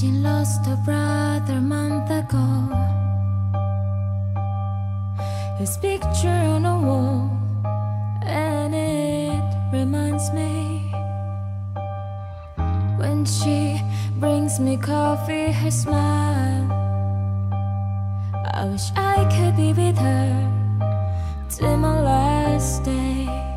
She lost her brother a month ago, his picture on a wall, and it reminds me. When she brings me coffee, her smile, I wish I could be with her till my last day.